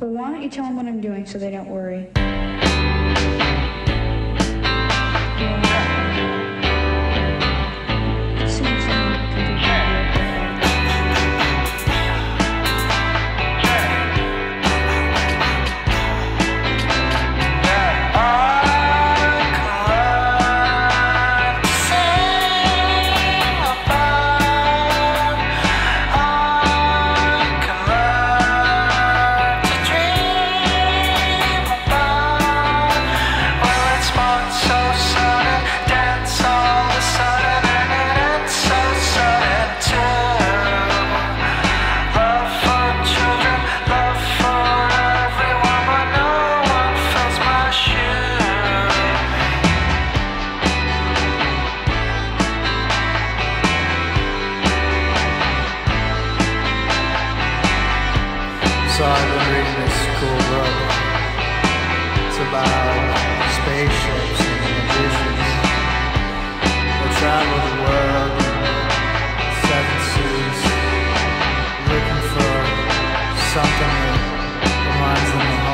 But why don't you tell them what I'm doing so they don't worry? So I've been reading this cool book. It's about spaceships and magicians. They travel the world in 7 seas, looking for something that reminds them of